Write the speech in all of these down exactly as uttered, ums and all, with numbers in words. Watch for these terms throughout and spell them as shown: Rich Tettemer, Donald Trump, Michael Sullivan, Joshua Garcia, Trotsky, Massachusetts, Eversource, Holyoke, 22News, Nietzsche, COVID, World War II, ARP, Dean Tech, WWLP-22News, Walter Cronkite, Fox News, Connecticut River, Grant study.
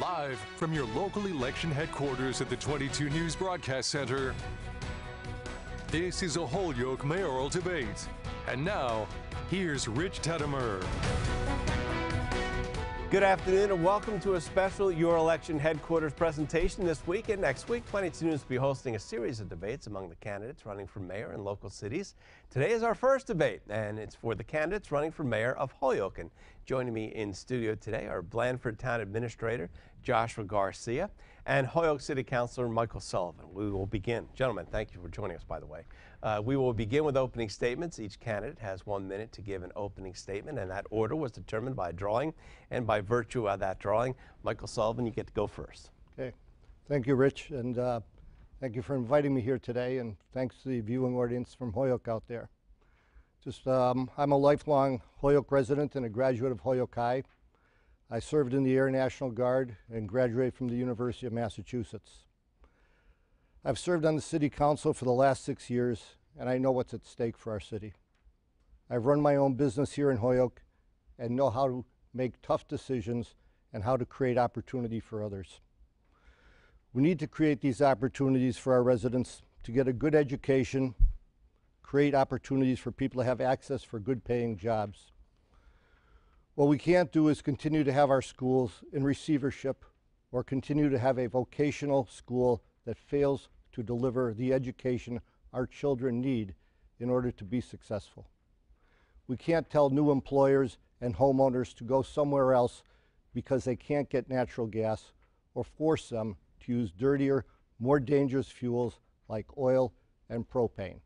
Live from your local election headquarters at the twenty-two News Broadcast Center, this is a Holyoke mayoral debate. And now, here's Rich Tettemer. Good afternoon and welcome to a special Your Election Headquarters presentation this week and next week. twenty-two News will be hosting a series of debates among the candidates running for mayor in local cities. Today is our first debate, and it's for the candidates running for mayor of Holyoke. And joining me in studio today are Blandford Town Administrator Joshua Garcia and Holyoke City Councilor Michael Sullivan. We will begin. Gentlemen, thank you for joining us, by the way. Uh, we will begin with opening statements. Each candidate has one minute to give an opening statement, and that order was determined by drawing, and by virtue of that drawing, Michael Sullivan, you get to go first. Okay. Thank you, Rich, and uh, thank you for inviting me here today, and thanks to the viewing audience from Holyoke out there. Just, um, I'm a lifelong Holyoke resident and a graduate of Holyoke High. I served in the Air National Guard and graduated from the University of Massachusetts. I've served on the City Council for the last six years, and I know what's at stake for our city. I've run my own business here in Holyoke and know how to make tough decisions and how to create opportunity for others. We need to create these opportunities for our residents to get a good education, create opportunities for people to have access for good-paying jobs. What we can't do is continue to have our schools in receivership or continue to have a vocational school that fails to deliver the education our children need in order to be successful. We can't tell new employers and homeowners to go somewhere else because they can't get natural gas, or force them to use dirtier, more dangerous fuels like oil and propane.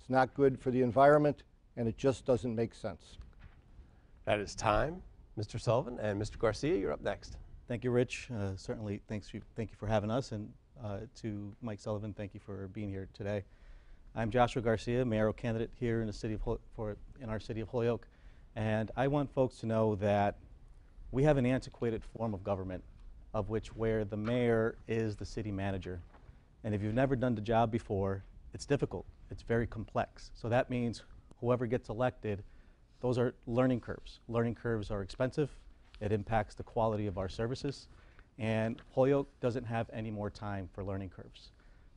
It's not good for the environment, and it just doesn't make sense. That is time. Mister Sullivan and Mister Garcia, you're up next. Thank you, Rich. Uh, certainly, thanks. For, thank you for having us, and uh, to Mike Sullivan, thank you for being here today. I'm Joshua Garcia, mayoral candidate here in the city of Hol for in our city of Holyoke, and I want folks to know that we have an antiquated form of government, of which where the mayor is the city manager, and if you've never done the job before, it's difficult. It's very complex. So that means whoever gets elected. Those are learning curves. Learning curves are expensive. It impacts the quality of our services. And Holyoke doesn't have any more time for learning curves.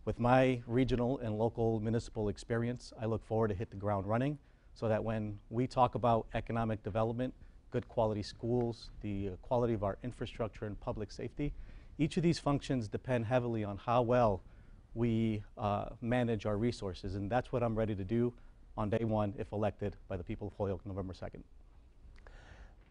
With my regional and local municipal experience, I look forward to hit the ground running so that when we talk about economic development, good quality schools, the quality of our infrastructure and public safety, each of these functions depend heavily on how well we uh, manage our resources. And that's what I'm ready to do on day one, if elected by the people of Holyoke, November second.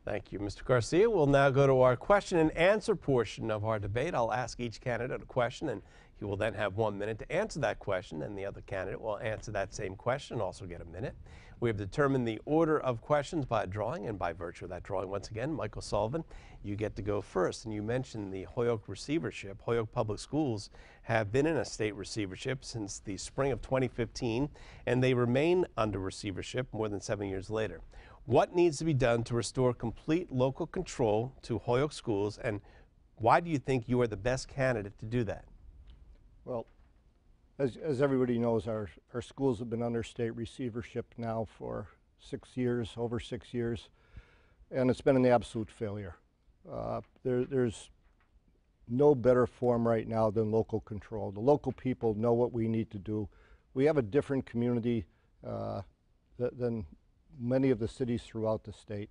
Thank you, Mister Garcia. We'll now go to our question and answer portion of our debate. I'll ask each candidate a question, and he will then have one minute to answer that question, and the other candidate will answer that same question and also get a minute. We have determined the order of questions by drawing, and by virtue of that drawing, once again, Michael Sullivan, you get to go first. And you mentioned the Holyoke receivership. Holyoke Public Schools have been in a state receivership since the spring of twenty fifteen, and they remain under receivership more than seven years later. What needs to be done to restore complete local control to Holyoke schools, and why do you think you are the best candidate to do that? Well, as, as everybody knows, our, our schools have been under state receivership now for six years, over six years, and it's been an absolute failure. Uh, there, there's no better form right now than local control. The local people know what we need to do. We have a different community uh, th than many of the cities throughout the state.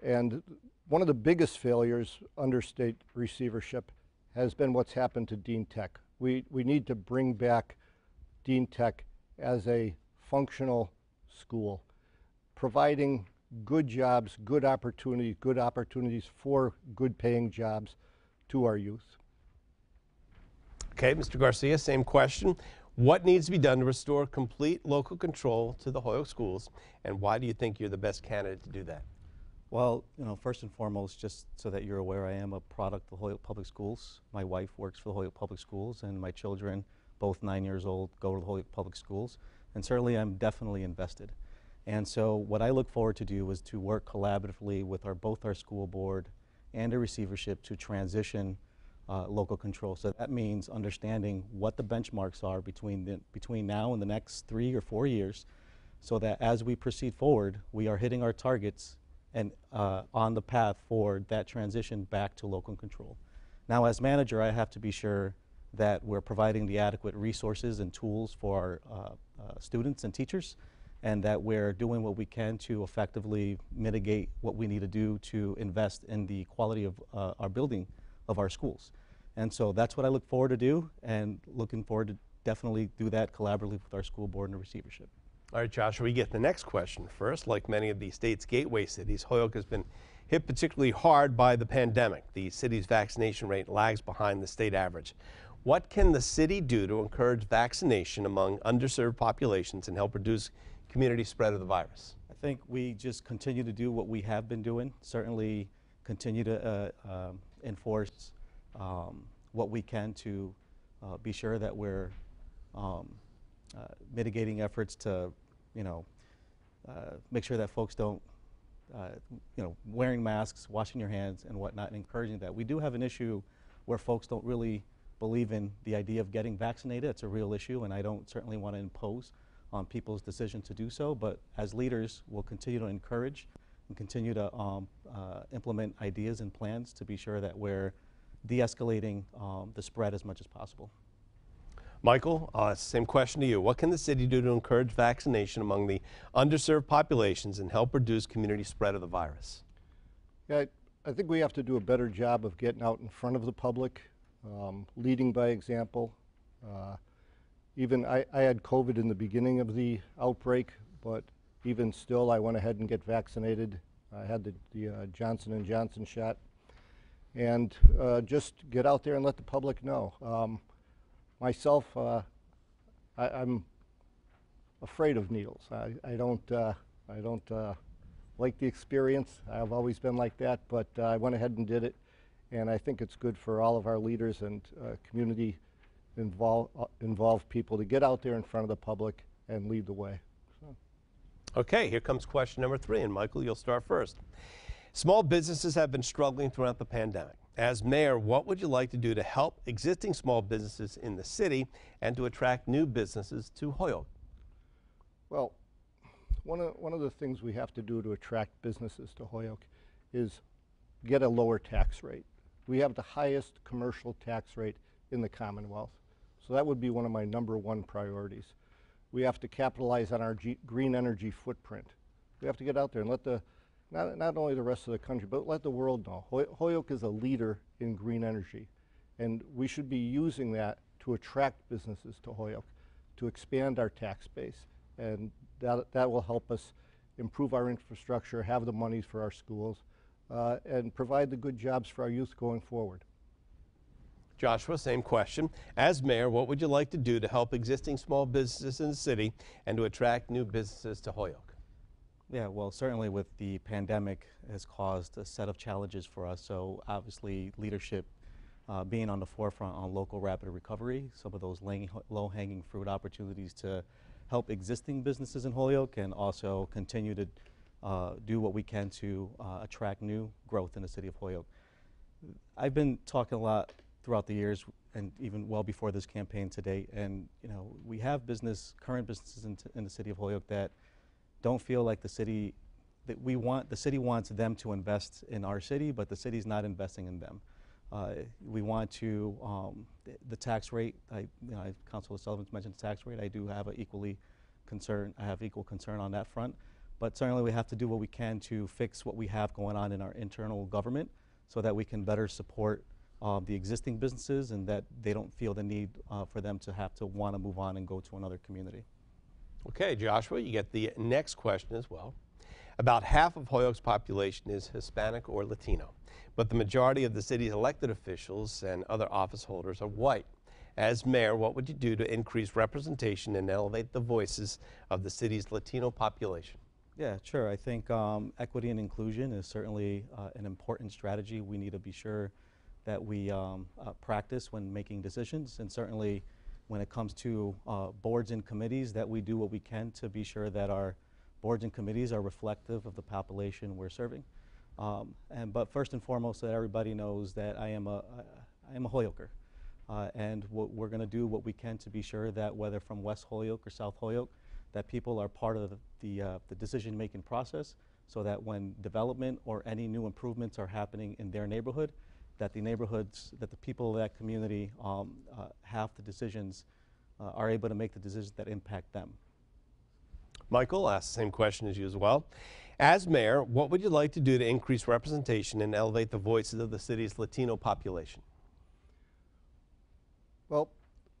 And one of the biggest failures under state receivership has been what's happened to Dean Tech. We, we need to bring back Dean Tech as a functional school, providing good jobs, good opportunities, good opportunities for good paying jobs to our youth. Okay, Mister Garcia, same question. What needs to be done to restore complete local control to the Holyoke schools, and why do you think you're the best candidate to do that? Well, you know, first and foremost, just so that you're aware, I am a product of Holyoke Public Schools. My wife works for the Holyoke Public Schools, and my children, both nine years old, go to the Holyoke Public Schools, and certainly I'm definitely invested. And so what I look forward to do is to work collaboratively with our, both our school board and a receivership to transition Uh, local control. So that means understanding what the benchmarks are between, the, between now and the next three or four years so that as we proceed forward, we are hitting our targets and uh, on the path forward that transition back to local control. Now, as manager, I have to be sure that we're providing the adequate resources and tools for our uh, uh, students and teachers, and that we're doing what we can to effectively mitigate what we need to do to invest in the quality of uh, our building of our schools. And so that's what I look forward to do, and looking forward to definitely do that collaboratively with our school board and the receivership. All right, Joshua, we get the next question first. Like many of the state's gateway cities, Holyoke has been hit particularly hard by the pandemic. The city's vaccination rate lags behind the state average. What can the city do to encourage vaccination among underserved populations and help reduce community spread of the virus? I think we just continue to do what we have been doing, certainly continue to uh, um, enforce um, what we can to uh, be sure that we're um, uh, mitigating efforts to, you know, uh, make sure that folks don't, uh, you know, wearing masks, washing your hands and whatnot, and encouraging that. We do have an issue where folks don't really believe in the idea of getting vaccinated. It's a real issue, and I don't certainly want to impose on people's decision to do so, but as leaders, we'll continue to encourage and continue to um, uh, implement ideas and plans to be sure that we're de-escalating um, the spread as much as possible. Michael, uh, same question to you. What can the city do to encourage vaccination among the underserved populations and help reduce community spread of the virus? Yeah, I, I think we have to do a better job of getting out in front of the public, um, leading by example. Uh, Even I, I had COVID in the beginning of the outbreak, but even still, I went ahead and get vaccinated. I had the, the uh, Johnson and Johnson shot. And uh, just get out there and let the public know. Um, myself, uh, I, I'm afraid of needles. I, I don't, uh, I don't uh, like the experience. I've always been like that, but uh, I went ahead and did it. And I think it's good for all of our leaders and uh, community Involve, uh, involve people to get out there in front of the public and lead the way. So. Okay, here comes question number three, and Michael, you'll start first. Small businesses have been struggling throughout the pandemic. As mayor, what would you like to do to help existing small businesses in the city and to attract new businesses to Holyoke? Well, one of, one of the things we have to do to attract businesses to Holyoke is get a lower tax rate. We have the highest commercial tax rate in the Commonwealth. So that would be one of my number one priorities. We have to capitalize on our G green energy footprint. We have to get out there and let the, not, not only the rest of the country, but let the world know. Hoy Holyoke is a leader in green energy, and we should be using that to attract businesses to Holyoke, to expand our tax base, and that, that will help us improve our infrastructure, have the monies for our schools, uh, and provide the good jobs for our youth going forward. Joshua, same question. As mayor, what would you like to do to help existing small businesses in the city and to attract new businesses to Holyoke? Yeah, well, certainly with the pandemic has caused a set of challenges for us. So obviously leadership uh, being on the forefront on local rapid recovery, some of those low-hanging fruit opportunities to help existing businesses in Holyoke, and also continue to uh, do what we can to uh, attract new growth in the city of Holyoke. I've been talking a lot throughout the years, and even well before this campaign today, and you know, we have business, current businesses in, in the city of Holyoke that don't feel like the city, that we want, the city wants them to invest in our city, but the city's not investing in them. Uh, we want to, um, the, the tax rate, I, you know, Councilor Sullivan's mentioned the tax rate, I do have an equally concern, I have equal concern on that front, but certainly we have to do what we can to fix what we have going on in our internal government so that we can better support the existing businesses, and that they don't feel the need uh, for them to have to want to move on and go to another community. Okay, Joshua, you get the next question as well. About half of Holyoke's population is Hispanic or Latino, but the majority of the city's elected officials and other office holders are white. As mayor, what would you do to increase representation and elevate the voices of the city's Latino population? Yeah, sure. I think um, equity and inclusion is certainly uh, an important strategy. We need to be sure that we um, uh, practice when making decisions, and certainly when it comes to uh, boards and committees, that we do what we can to be sure that our boards and committees are reflective of the population we're serving. Um, and but first and foremost, that everybody knows that I am a, uh, I am a Holyoker, uh, and what we're gonna do what we can to be sure that whether from West Holyoke or South Holyoke, that people are part of the, the, uh, the decision-making process, so that when development or any new improvements are happening in their neighborhood, that the neighborhoods, that the people of that community um, uh, have the decisions, uh, are able to make the decisions that impact them. Michael, I'll ask the same question as you as well. As mayor, what would you like to do to increase representation and elevate the voices of the city's Latino population? Well,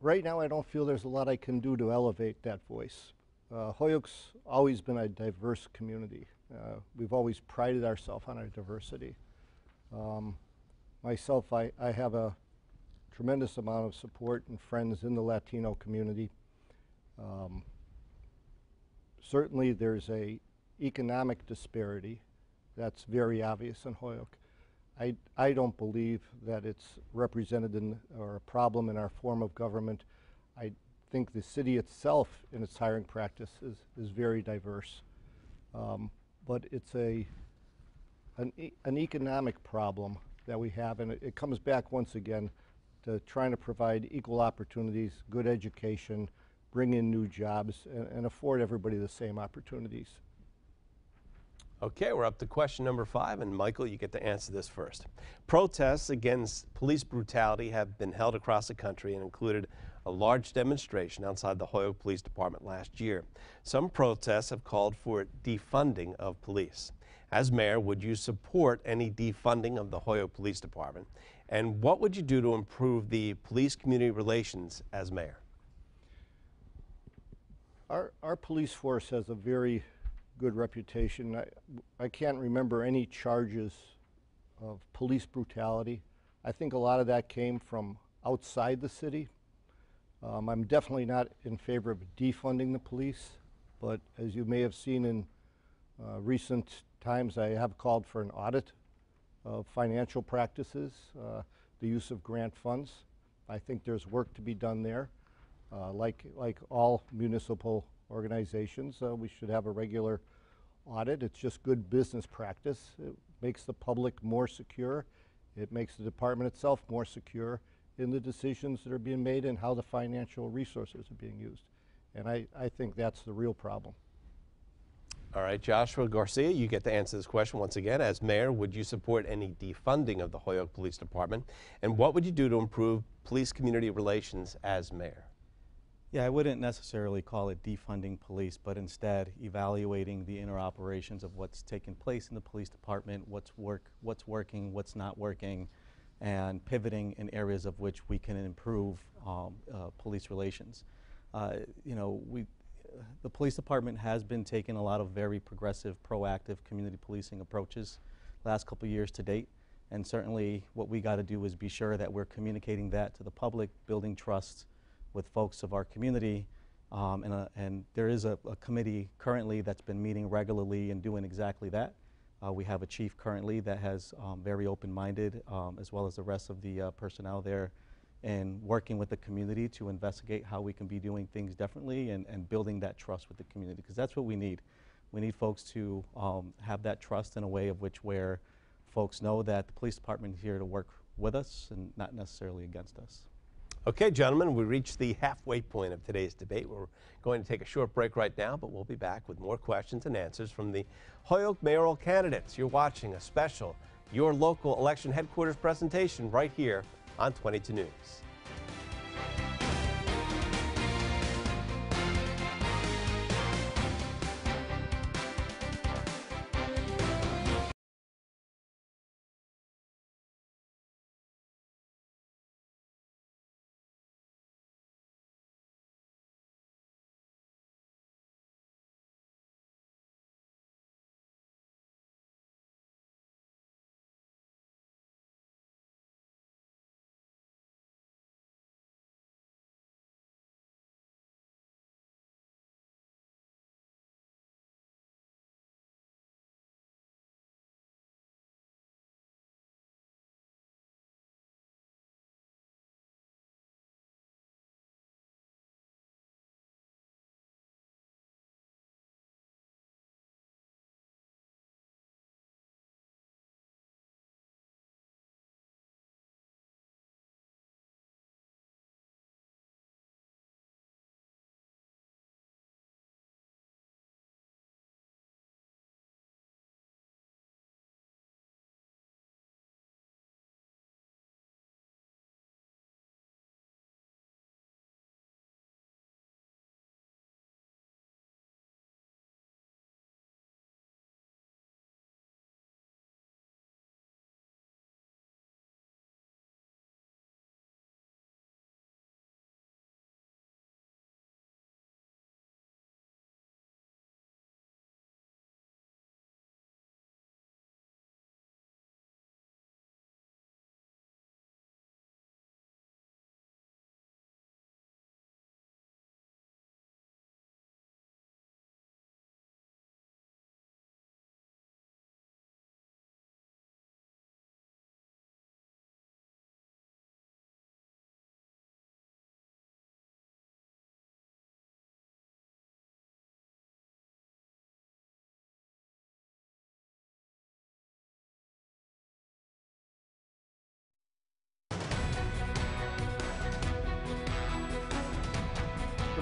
right now I don't feel there's a lot I can do to elevate that voice. Uh, Holyoke's always been a diverse community. Uh, we've always prided ourselves on our diversity. Um, myself, I, I have a tremendous amount of support and friends in the Latino community. Um, certainly there's a economic disparity that's very obvious in Holyoke. I, I don't believe that it's represented in or a problem in our form of government. I think the city itself in its hiring practices is very diverse. Um, but it's a an, e an economic problem that we have, and it, it comes back once again to trying to provide equal opportunities, good education, bring in new jobs, and, and afford everybody the same opportunities. Okay, we're up to question number five, and Michael, you get to answer this first. Protests against police brutality have been held across the country and included a large demonstration outside the Holyoke Police Department last year. Some protests have called for defunding of police. As mayor, would you support any defunding of the Holyoke Police Department? And what would you do to improve the police community relations as mayor? Our, our police force has a very good reputation. I, I can't remember any charges of police brutality. I think a lot of that came from outside the city. Um, I'm definitely not in favor of defunding the police, but as you may have seen in uh, recent times, I have called for an audit of financial practices, uh, the use of grant funds. I think there's work to be done there. Uh, like, like all municipal organizations, uh, we should have a regular audit. It's just good business practice. It makes the public more secure. It makes the department itself more secure in the decisions that are being made and how the financial resources are being used. And I, I think that's the real problem. All right, Joshua Garcia, you get to answer this question once again. As mayor, would you support any defunding of the Holyoke Police Department? And what would you do to improve police community relations as mayor? Yeah, I wouldn't necessarily call it defunding police, but instead evaluating the inner operations of what's taking place in the police department, what's work, what's working, what's not working, and pivoting in areas of which we can improve um, uh, police relations. Uh, you know, we, uh, the police department has been taking a lot of very progressive, proactive community policing approaches last couple of years to date, and certainly what we got to do is be sure that we're communicating that to the public, building trust with folks of our community, um, and, a, and there is a, a committee currently that's been meeting regularly and doing exactly that. Uh, we have a chief currently that has um, very open-minded, um, as well as the rest of the uh, personnel there, and working with the community to investigate how we can be doing things differently and, and building that trust with the community, because that's what we need. We need folks to um, have that trust in a way of which where folks know that the police department is here to work with us and not necessarily against us. Okay, gentlemen, we reached the halfway point of today's debate. We're going to take a short break right now, but we'll be back with more questions and answers from the Holyoke mayoral candidates. You're watching a special Your Local Election Headquarters presentation right here on twenty-two news.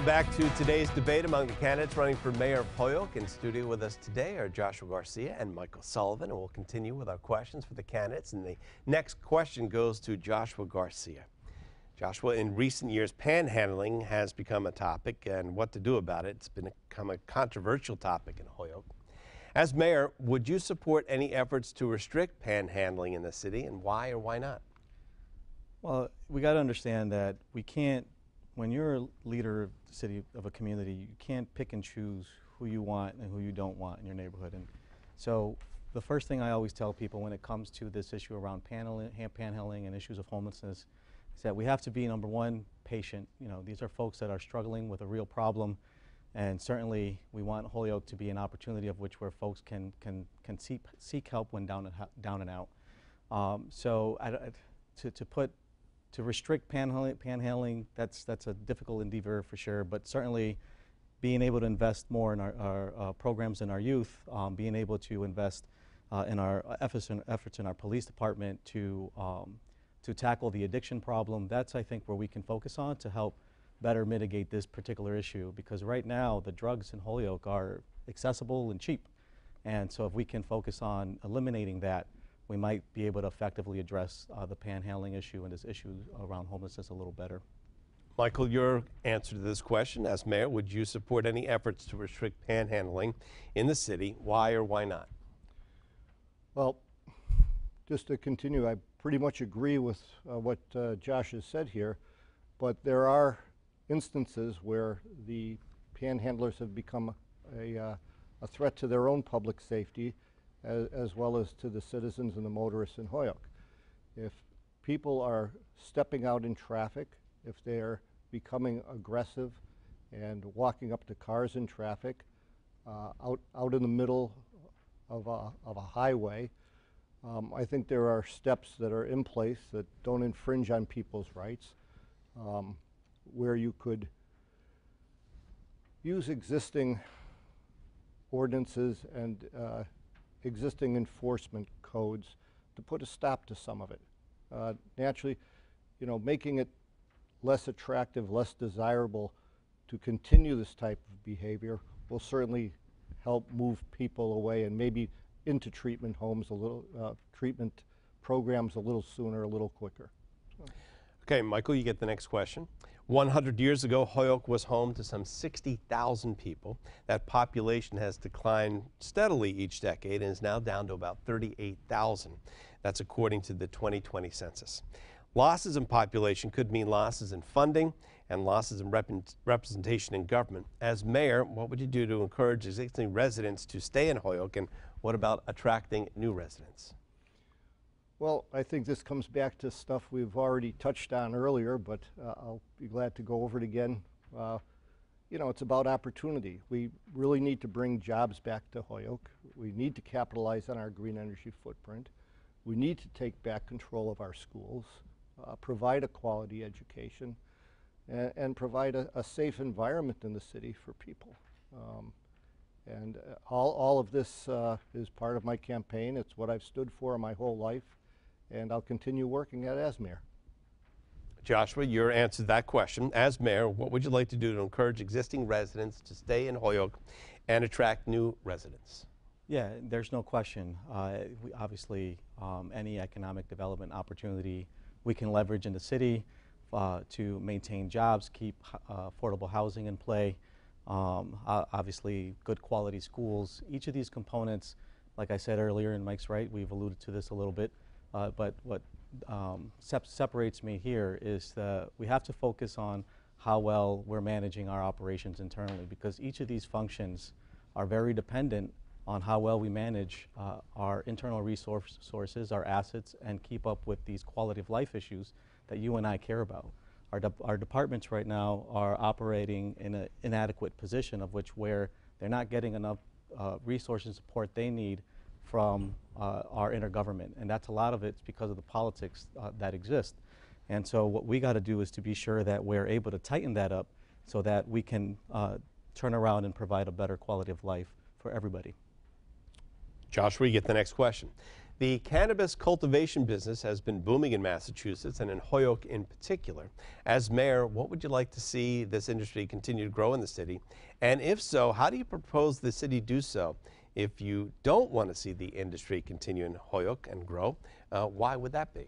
Welcome back to today's debate among the candidates running for mayor of Holyoke. In studio with us today are Joshua Garcia and Michael Sullivan, and we'll continue with our questions for the candidates. And the next question goes to Joshua Garcia. Joshua, in recent years, panhandling has become a topic, and what to do about it. It's become a controversial topic in Holyoke. As mayor, would you support any efforts to restrict panhandling in the city, and why or why not? Well, we got to understand that we can't, when you're a leader of the city, of a community, you can't pick and choose who you want and who you don't want in your neighborhood. And so the first thing I always tell people when it comes to this issue around panhandling and issues of homelessness is that we have to be, number one, patient. You know, these are folks that are struggling with a real problem, and certainly we want Holyoke to be an opportunity of which where folks can can can seek seek help when down and down and out. Um, so I, to to put to restrict panhandling, panhandling that's that's a difficult endeavor for sure. But certainly, being able to invest more in our, our uh, programs in our youth, um, being able to invest uh, in our efforts in, efforts in our police department to um, to tackle the addiction problem. That's, I think, where we can focus on to help better mitigate this particular issue, because right now the drugs in Holyoke are accessible and cheap. And so if we can focus on eliminating that, we might be able to effectively address uh, the panhandling issue and this issue around homelessness a little better. Michael, your answer to this question as mayor, would you support any efforts to restrict panhandling in the city? Why or why not? Well, just to continue, I pretty much agree with uh, what uh, Josh has said here, but there are instances where the panhandlers have become a, uh, a threat to their own public safety as, as well as to the citizens and the motorists in Holyoke. If people are stepping out in traffic, if they're becoming aggressive and walking up to cars in traffic, uh, out, out in the middle of a, of a highway, Um, I think there are steps that are in place that don't infringe on people's rights, um, where you could use existing ordinances and uh, existing enforcement codes to put a stop to some of it. Uh, naturally, you know, making it less attractive, less desirable to continue this type of behavior will certainly help move people away and maybe into treatment homes a little, uh, treatment programs a little sooner, a little quicker. So. Okay, Michael, you get the next question. one hundred years ago, Holyoke was home to some sixty thousand people. That population has declined steadily each decade and is now down to about thirty-eight thousand. That's according to the twenty twenty census. Losses in population could mean losses in funding and losses in rep representation in government. As mayor, what would you do to encourage existing residents to stay in Holyoke, and what about attracting new residents? Well, I think this comes back to stuff we've already touched on earlier, but uh, I'll be glad to go over it again. Uh, you know, it's about opportunity. We really need to bring jobs back to Holyoke. We need to capitalize on our green energy footprint. We need to take back control of our schools, uh, provide a quality education, and, and provide a, a safe environment in the city for people. Um, And uh, all, all of this uh, is part of my campaign. It's what I've stood for my whole life, and I'll continue working at as mayor. Joshua, your answer to that question. As mayor, what would you like to do to encourage existing residents to stay in Holyoke and attract new residents? Yeah, there's no question. Uh, we obviously, um, any economic development opportunity we can leverage in the city uh, to maintain jobs, keep uh, affordable housing in play. Um, obviously, good quality schools. Each of these components, like I said earlier, and Mike's right, we've alluded to this a little bit, uh, but what um, sep separates me here is that we have to focus on how well we're managing our operations internally, because each of these functions are very dependent on how well we manage uh, our internal resource sources, our assets, and keep up with these quality of life issues that you and I care about. Our, de our departments right now are operating in an inadequate position of which where they're not getting enough uh, resources and support they need from uh, our intergovernment. And that's a lot of it's because of the politics uh, that exist. And so what we got to do is to be sure that we're able to tighten that up so that we can uh, turn around and provide a better quality of life for everybody. Joshua, you get the next question. The cannabis cultivation business has been booming in Massachusetts and in Holyoke in particular. As mayor, what would you like to see this industry continue to grow in the city? And if so, how do you propose the city do so? If you don't want to see the industry continue in Holyoke and grow, uh, why would that be?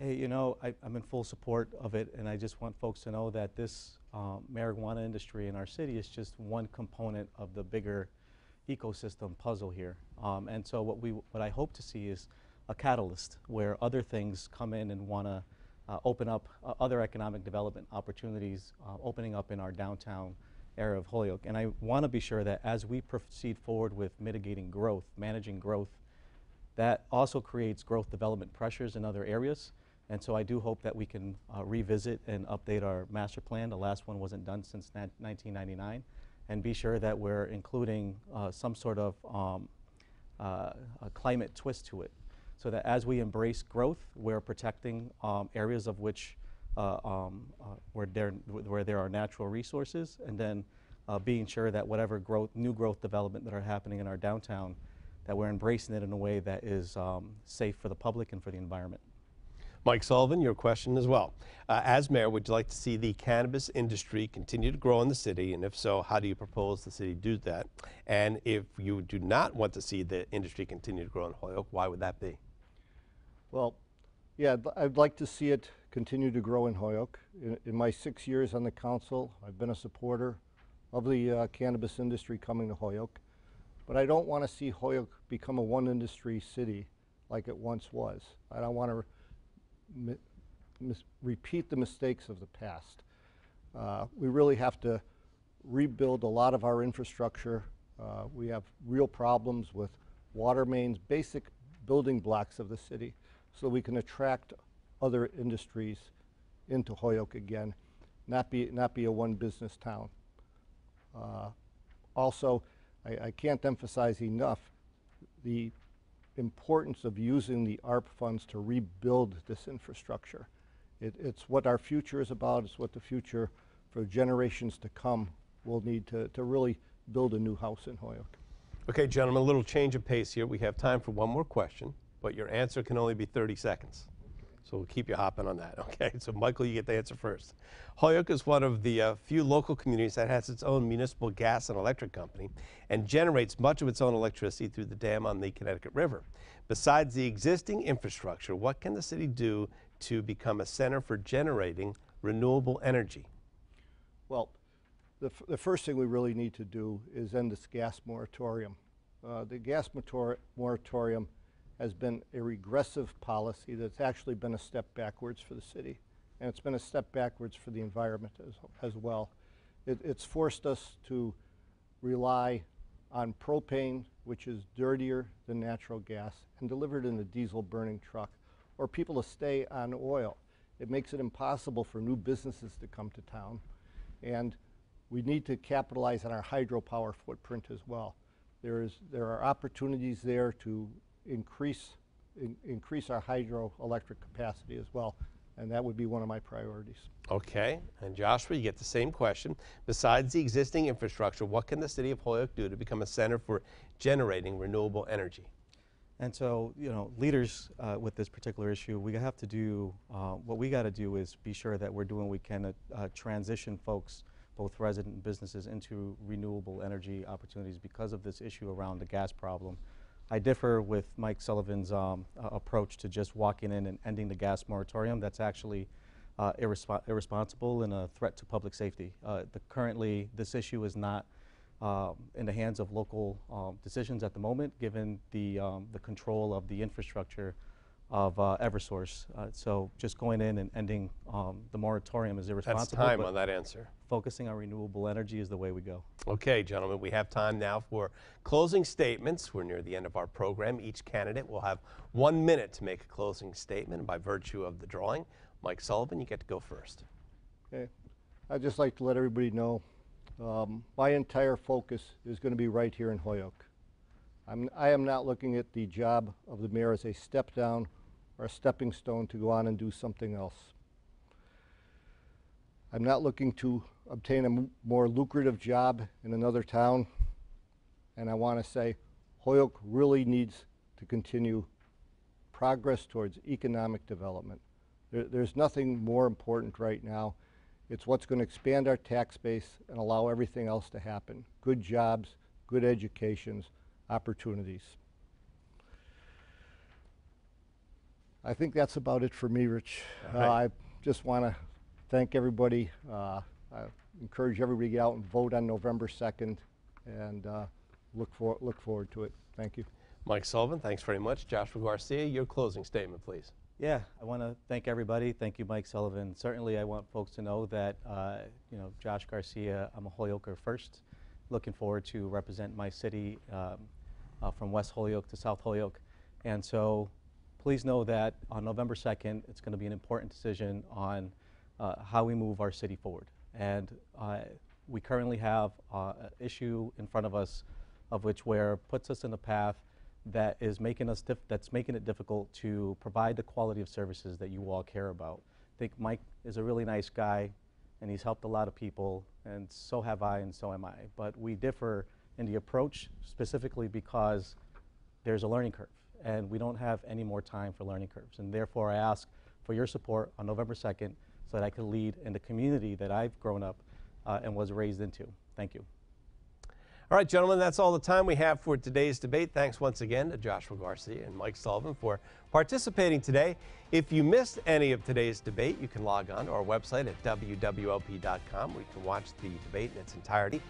Hey, you know, I, I'm in full support of it, and I just want folks to know that this uh, marijuana industry in our city is just one component of the bigger ecosystem puzzle here, um, and so what we what I hope to see is a catalyst where other things come in and want to uh, open up uh, other economic development opportunities uh, opening up in our downtown area of Holyoke. And I want to be sure that as we proceed forward with mitigating growth, managing growth, that also creates growth development pressures in other areas. And so I do hope that we can uh, revisit and update our master plan. The last one wasn't done since nineteen ninety-nine. And be sure that we're including uh, some sort of um, uh, a climate twist to it, so that as we embrace growth, we're protecting um, areas of which uh, um, uh, where there where there are natural resources, and then uh, being sure that whatever growth, new growth development that are happening in our downtown, that we're embracing it in a way that is um, safe for the public and for the environment. Mike Sullivan, your question as well. Uh, as mayor, would you like to see the cannabis industry continue to grow in the city? And if so, how do you propose the city do that? And if you do not want to see the industry continue to grow in Holyoke, why would that be? Well, yeah, I'd like to see it continue to grow in Holyoke. In, in my six years on the council, I've been a supporter of the uh, cannabis industry coming to Holyoke. But I don't want to see Holyoke become a one industry city like it once was. I don't want to Mis repeat the mistakes of the past. Uh, we really have to rebuild a lot of our infrastructure. Uh, we have real problems with water mains, basic building blocks of the city, so we can attract other industries into Holyoke again, not be, not be a one business town. Uh, also, I, I can't emphasize enough the importance of using the A R P funds to rebuild this infrastructure. It, it's what our future is about. It's what the future for generations to come will need to, to really build a new house in Holyoke. Okay, gentlemen, a little change of pace here. We have time for one more question, but your answer can only be thirty seconds. So we'll keep you hopping on that, okay? So Michael, you get the answer first. Holyoke is one of the uh, few local communities that has its own municipal gas and electric company and generates much of its own electricity through the dam on the Connecticut River. Besides the existing infrastructure, what can the city do to become a center for generating renewable energy? Well, the, f the first thing we really need to do is end this gas moratorium. Uh, the gas moratorium has been a regressive policy that's actually been a step backwards for the city. And it's been a step backwards for the environment as, as well. It, it's forced us to rely on propane, which is dirtier than natural gas, and delivered in a diesel burning truck, or people to stay on oil. It makes it impossible for new businesses to come to town. And we need to capitalize on our hydropower footprint as well. There is, there are opportunities there to increase in, increase our hydroelectric capacity as well, and that would be one of my priorities. Okay, and Joshua, you get the same question. Besides the existing infrastructure, what can the city of Holyoke do to become a center for generating renewable energy? And so, you know, leaders uh, with this particular issue, we have to do, uh, what we gotta do is be sure that we're doing what we can to uh, transition folks, both resident and businesses, into renewable energy opportunities because of this issue around the gas problem. I differ with Mike Sullivan's um, uh, approach to just walking in and ending the gas moratorium. That's actually uh, irresp irresponsible and a threat to public safety. Uh, the currently, this issue is not uh, in the hands of local um, decisions at the moment, given the, um, the control of the infrastructure of uh, Eversource. Uh, so just going in and ending um, the moratorium is irresponsible. That's time on that answer. Focusing on renewable energy is the way we go. Okay, gentlemen, we have time now for closing statements. We're near the end of our program. Each candidate will have one minute to make a closing statement. By virtue of the drawing, Mike Sullivan, you get to go first. Okay, I'd just like to let everybody know um, my entire focus is going to be right here in Holyoke. I'm, I am not looking at the job of the mayor as a step down or a stepping stone to go on and do something else. I'm not looking to obtain a more lucrative job in another town, and I want to say Holyoke really needs to continue progress towards economic development. There, there's nothing more important right now. It's what's going to expand our tax base and allow everything else to happen. Good jobs, good educations, opportunities. I think that's about it for me, Rich. Uh, I just want to thank everybody. Uh, I encourage everybody to get out and vote on November second, and uh, look, for, look forward to it. Thank you. Mike Sullivan, thanks very much. Joshua Garcia, your closing statement, please. Yeah, I want to thank everybody. Thank you, Mike Sullivan. Certainly, I want folks to know that, uh, you know, Josh Garcia, I'm a Holyoker first. Looking forward to represent my city um, uh, from West Holyoke to South Holyoke. And so please know that on November second, it's going to be an important decision on uh, how we move our city forward. And uh, we currently have uh, an issue in front of us of which where puts us in a path that is making us diff that's making it difficult to provide the quality of services that you all care about. I think Mike is a really nice guy, and he's helped a lot of people, and so have I, and so am I. But we differ in the approach specifically because there's a learning curve, and we don't have any more time for learning curves. And therefore, I ask for your support on November second so that I can lead in the community that I've grown up uh, and was raised into. Thank you. All right, gentlemen, that's all the time we have for today's debate. Thanks once again to Joshua Garcia and Mike Sullivan for participating today. If you missed any of today's debate, you can log on to our website at W W L P dot com, where you can watch the debate in its entirety.